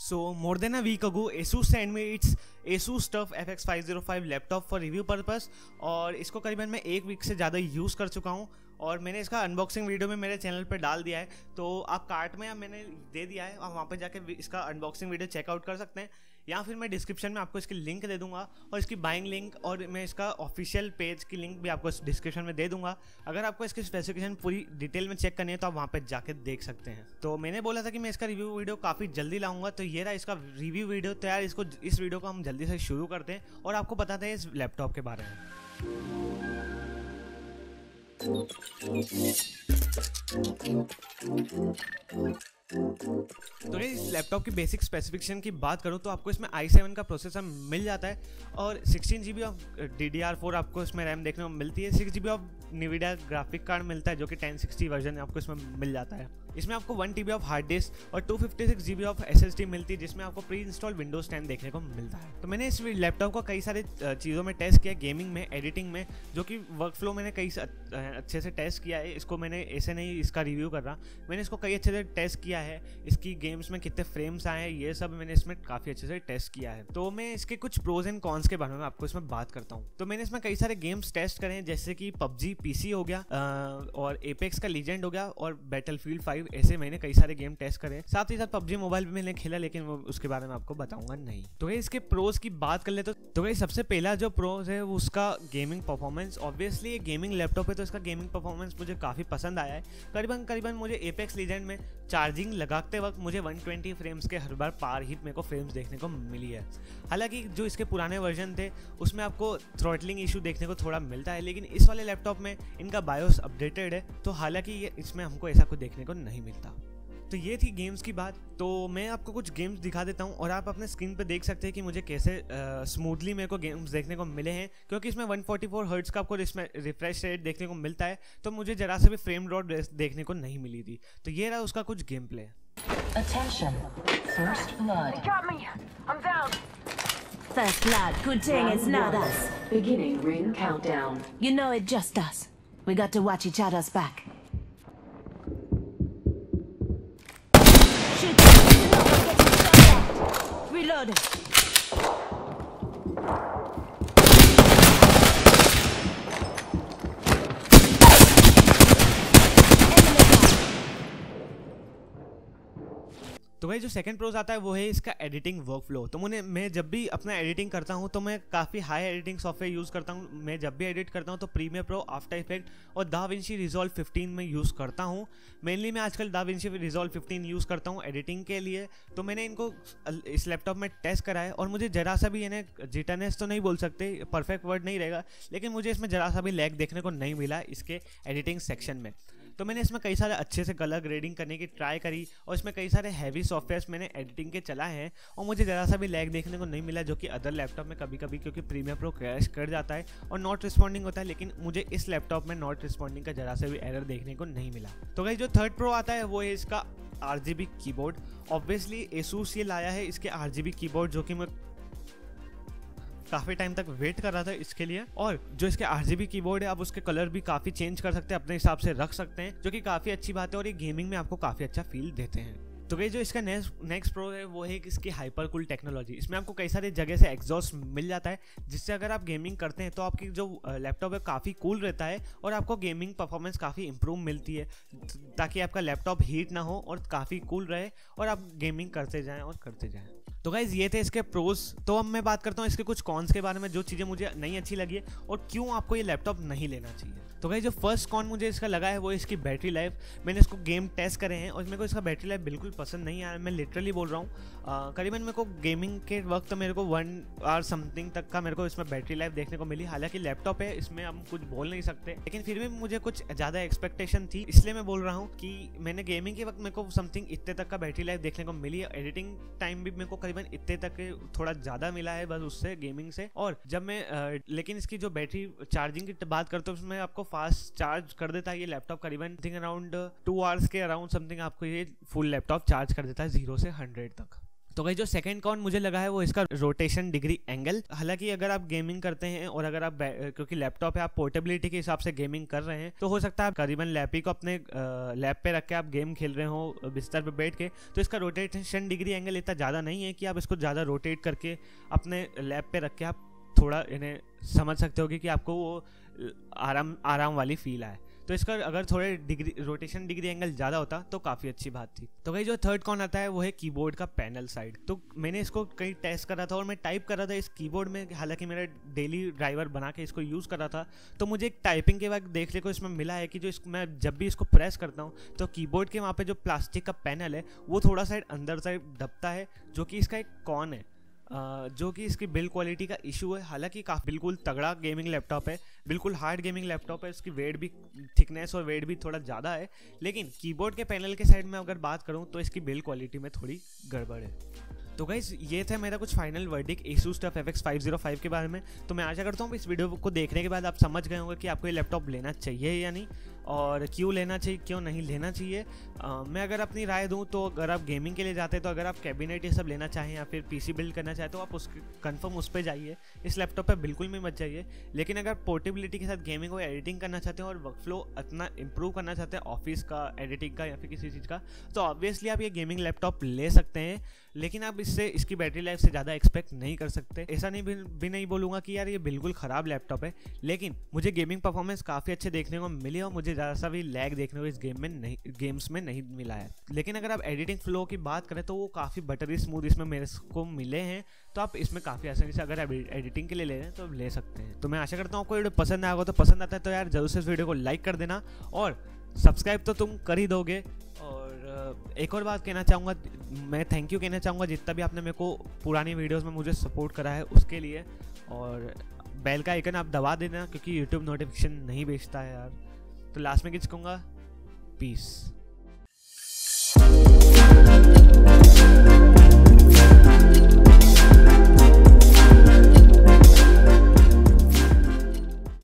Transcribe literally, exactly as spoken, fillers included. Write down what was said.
So more than a week ago Asus sent me its Asus Tuf F X five oh five laptop for review purpose और इसको करीबन मैं एक week से ज़्यादा use कर चुका हूँ और मैंने इसका अनबॉक्सिंग वीडियो में मेरे चैनल पर डाल दिया है, तो आप कार्ट में मैंने दे दिया है, आप वहाँ पर जाकर इसका अनबॉक्सिंग वीडियो चेकआउट कर सकते हैं या फिर मैं डिस्क्रिप्शन में आपको इसकी लिंक दे दूंगा और इसकी बाइंग लिंक और मैं इसका ऑफिशियल पेज की लिंक भी आपको डिस्क्रिप्शन में दे दूंगा। अगर आपको इसकी स्पेसिफिकेशन पूरी डिटेल में चेक करनी है तो आप वहाँ पर जाकर देख सकते हैं। तो मैंने बोला था कि मैं इसका रिव्यू वीडियो काफ़ी जल्दी लाऊंगा, तो ये रहा इसका रिव्यू वीडियो। तो यार इसको इस वीडियो को हम जल्दी से शुरू करते हैं और आपको बताते हैं इस लैपटॉप के बारे में। तो इस लैपटॉप की बेसिक स्पेसिफिकेशन की बात करूँ तो आपको इसमें आई सेवन का प्रोसेसर मिल जाता है और sixteen G B of D D R four आपको इसमें रैम देखने को मिलती है। Six G B of Nvidia graphic card मिलता है जो कि टेन सिक्सटी वर्जन आपको इसमें मिल जाता है। इसमें आपको one T B of hard disk और two fifty six G B of S S D मिलती है जिसमें आपको प्री इंस्टॉल विंडोज टेन देखने को मिलता है। तो मैंने इस लैपटॉप को कई सारे चीज़ों में टेस्ट किया, गेमिंग में, एडिटिंग में, जो कि वर्क फ्लो मैंने कई अच्छे से टेस्ट किया है। इसको मैंने ऐसे नहीं इसका रिव्यू कर रहा, मैंने इसको कई अच्छे से टेस्ट किया है। इसकी गेम्स में कितने फ्रेम्स आए हैं ये सब मैंने इसमें काफ़ी अच्छे से टेस्ट किया है। तो मैं इसके कुछ प्रोज एंड कॉन्स के बारे में आपको इसमें बात करता हूँ। तो मैंने इसमें कई सारे गेम्स टेस्ट करे हैं जैसे कि पबजी पीसी हो गया और एपेक्स का लीजेंड हो गया और बैटलफील्ड फाइव, ऐसे मैंने कई सारे गेम टेस्ट करे। साथ ही साथ पबजी मोबाइल भी मैंने खेला लेकिन वो उसके बारे में आपको बताऊंगा नहीं। तो इसके प्रोज की बात कर ले तो, तो सबसे पहला जो प्रोज है उसका गेमिंग परफॉर्मेंस। ऑब्वियसली ये गेमिंग लैपटॉप है तो इसका गेमिंग परफॉर्मेंस मुझे काफ़ी पसंद आया है। करीबन करीबन मुझे एपेक्स लीजेंड में चार्जिंग लगाते वक्त मुझे वन ट्वेंटी फ्रेम्स के हर बार पार हिट मेरे को फ्रेम्स देखने को मिली है। हालांकि जो इसके पुराने वर्जन थे उसमें आपको थ्रॉटलिंग इशू देखने को थोड़ा मिलता है, लेकिन इस वाले लैपटॉप में इनका बायोस अपडेटेड है तो हालांकि ये इसमें हमको ऐसा कुछ देखने को नहीं मिलता। तो ये थी गेम्स की बात। तो मैं आपको कुछ गेम्स दिखा देता हूँ और आप अपने स्क्रीन पे देख सकते हैं कि मुझे कैसे स्मूथली मेरे को गेम्स देखने को मिले हैं, क्योंकि इसमें वन फोर्टी फोर हर्ट्ज़ का आपको रिफ्रेश रेट देखने को मिलता है तो मुझे जरा से भी फ्रेम ड्रॉप देखने को नहीं मिली थी। तो ये रहा उसका कुछ गेम प्ले। Reload. तो भाई जो सेकंड प्रोज आता है वो है इसका एडिटिंग वर्क फ्लो। तो मैंने मैं जब भी अपना एडिटिंग करता हूँ तो मैं काफ़ी हाई एडिटिंग सॉफ्टवेयर यूज़ करता हूँ। मैं जब भी एडिट करता हूँ तो प्रीमियर प्रो, आफ्टर इफेक्ट और दाविंची रिजॉल्व फिफ्टीन में यूज़ करता हूँ। मेनली मैं आजकल दाविंची रिजॉल्व फिफ्टीन यूज़ करता हूँ एडिटिंग के लिए। तो मैंने इनको इस लैपटॉप में टेस्ट करा है और मुझे जरा सा भी इन्हें जिटरनेस तो नहीं बोल सकते, परफेक्ट वर्ड नहीं रहेगा, लेकिन मुझे इसमें जरा सा भी लैग देखने को नहीं मिला इसके एडिटिंग सेक्शन में। तो मैंने इसमें कई सारे अच्छे से कलर ग्रेडिंग करने की ट्राई करी और इसमें कई सारे हैवी सॉफ्टवेयर्स मैंने एडिटिंग के चलाए हैं और मुझे ज़रा सा भी लैग देखने को नहीं मिला, जो कि अदर लैपटॉप में कभी कभी, क्योंकि प्रीमियर प्रो क्रैश कर जाता है और नॉट रिस्पॉन्डिंग होता है, लेकिन मुझे इस लैपटॉप में नॉट रिस्पॉन्डिंग का जरा सा भी एरर देखने को नहीं मिला। तो गाइस जो थर्ड प्रो आता है वो है इसका R G B keyboard. Obviously Asus ये लाया है इसके R G B keyboard, जो कि मैं काफ़ी टाइम तक वेट कर रहा था इसके लिए। और जो इसके आरजीबी कीबोर्ड है आप उसके कलर भी काफ़ी चेंज कर सकते हैं, अपने हिसाब से रख सकते हैं, जो कि काफ़ी अच्छी बात है और ये गेमिंग में आपको काफ़ी अच्छा फील देते हैं। तो भाई जो इसका नेक्स्ट नेक्स्ट प्रो है वो है इसकी हाइपर कूल टेक्नोलॉजी। इसमें आपको कई सारे जगह से एग्जॉस्ट मिल जाता है जिससे अगर आप गेमिंग करते हैं तो आपकी जो लैपटॉप है काफ़ी कूल रहता है और आपको गेमिंग परफॉर्मेंस काफ़ी इंप्रूव मिलती है, ताकि आपका लैपटॉप हीट ना हो और काफ़ी कूल रहे और आप गेमिंग करते जाएँ और करते जाएँ। तो गाइज ये थे इसके प्रोज। तो अब मैं बात करता हूँ इसके कुछ कॉन्स के बारे में, जो चीज़ें मुझे नहीं अच्छी लगी है और क्यों आपको ये लैपटॉप नहीं लेना चाहिए। तो गाइज जो फर्स्ट कॉन मुझे इसका लगा है वो इसकी बैटरी लाइफ। मैंने इसको गेम टेस्ट करे हैं और मेरे को इसका बैटरी लाइफ बिल्कुल पसंद नहीं आया। मैं लिटरली बोल रहा हूँ, करीबन मेरे को गेमिंग के वक्त मेरे को वन आवर समथिंग तक का मेरे को इसमें बैटरी लाइफ देखने को मिली। हालांकि लैपटॉप है, इसमें हम कुछ बोल नहीं सकते, लेकिन फिर भी मुझे कुछ ज़्यादा एक्सपेक्टेशन थी, इसलिए मैं बोल रहा हूँ कि मैंने गेमिंग के वक्त मेरे को समथिंग इतने तक का बैटरी लाइफ देखने को मिली। एडिटिंग टाइम भी मेरे को करीबन इतने तक थोड़ा ज़्यादा मिला है बस उससे, गेमिंग से। और जब मैं आ, लेकिन इसकी जो बैटरी चार्जिंग की बात करता हूँ उसमें आपको फास्ट चार्ज कर देता है ये लैपटॉप। करीबन थिंक अराउंड टू आवर्स के अराउंड समथिंग आपको ये फुल लैपटॉप चार्ज कर देता है जीरो से हंड्रेड तक। तो भाई जो सेकंड कॉन मुझे लगा है वो इसका रोटेशन डिग्री एंगल। हालांकि अगर आप गेमिंग करते हैं और अगर आप क्योंकि लैपटॉप है, आप पोर्टेबिलिटी के हिसाब से गेमिंग कर रहे हैं, तो हो सकता है करीबन लैपी को अपने लैप पे रख के आप गेम खेल रहे हो बिस्तर पे बैठ के, तो इसका रोटेशन डिग्री एंगल इतना ज़्यादा नहीं है कि आप इसको ज़्यादा रोटेट करके अपने लैप पे रख के आप थोड़ा इन्हें समझ सकते होगे कि आपको वो आराम आराम वाली फील आए। तो इसका अगर थोड़े डिग्री रोटेशन डिग्री एंगल ज़्यादा होता तो काफ़ी अच्छी बात थी। तो भाई जो थर्ड कॉन आता है वो है कीबोर्ड का पैनल साइड। तो मैंने इसको कहीं टेस्ट करा था और मैं टाइप कर रहा था इस कीबोर्ड में, हालांकि मेरा डेली ड्राइवर बना के इसको यूज़ कर रहा था, तो मुझे एक टाइपिंग के वक्त देखने को इसमें मिला है कि जो इसको मैं जब भी इसको प्रेस करता हूँ तो कीबोर्ड के वहाँ पर जो प्लास्टिक का पैनल है वो थोड़ा सा अंदर साइड दबता है, जो कि इसका एक कॉन है, जो कि इसकी बिल्ड क्वालिटी का इशू है। हालांकि काफ़ी बिल्कुल तगड़ा गेमिंग लैपटॉप है, बिल्कुल हार्ड गेमिंग लैपटॉप है, इसकी वेट भी थिकनेस और वेट भी थोड़ा ज़्यादा है, लेकिन कीबोर्ड के पैनल के साइड में अगर बात करूं तो इसकी बिल्ड क्वालिटी में थोड़ी गड़बड़ है। तो गाइस ये था मेरा कुछ final verdict Asus Tuf F X five zero five के बारे में। तो मैं आशा करता हूँ इस वीडियो को देखने के बाद आप समझ गए होंगे कि आपको ये लैपटॉप लेना चाहिए या नहीं, और क्यों लेना चाहिए क्यों नहीं लेना चाहिए। आ, मैं अगर अपनी राय दूं तो अगर आप गेमिंग के लिए जाते हैं, तो अगर आप कैबिनेट ये सब लेना चाहें या फिर पीसी बिल्ड करना चाहें तो आप उसके कंफर्म उस पर जाइए, इस लैपटॉप पर बिल्कुल भी मत जाइए। लेकिन अगर पोर्टेबिलिटी के साथ गेमिंग और एडिटिंग करना चाहते हैं और वर्क फ्लो इतना इम्प्रूव करना चाहते हैं ऑफिस का, एडिटिंग का या फिर किसी चीज़ का, तो ऑब्वियसली आप ये गेमिंग लैपटॉप ले सकते हैं। लेकिन आप इससे इसकी बैटरी लाइफ से ज़्यादा एक्सपेक्ट नहीं कर सकते। ऐसा नहीं भी नहीं बोलूँगा कि यार ये बिल्कुल ख़राब लैपटॉप है, लेकिन मुझे गेमिंग परफॉर्मेंस काफ़ी अच्छे देखने को मिली और मुझे ज़्यादा सा भी लैग देखने को इस गेम में नहीं गेम्स में नहीं मिला है। लेकिन अगर आप एडिटिंग फ्लो की बात करें तो वो काफ़ी बटरी स्मूथ इसमें मेरे को मिले हैं, तो आप इसमें काफ़ी आसानी से अगर आप एडिटिंग के लिए ले रहे हैं तो ले सकते हैं। तो मैं आशा करता हूँ आपको वीडियो पसंद आएगा। तो पसंद आता है तो यार जरूर से इस वीडियो को लाइक कर देना और सब्सक्राइब तो तुम कर ही दोगे। और एक और बात कहना चाहूँगा, मैं थैंक यू कहना चाहूँगा जितना भी आपने मेरे को पुरानी वीडियोस में मुझे सपोर्ट करा है उसके लिए। और बेल का आइकन आप दबा देना क्योंकि यूट्यूब नोटिफिकेशन नहीं भेजता है यार। तो लास्ट में किसी कहूँगा पीस।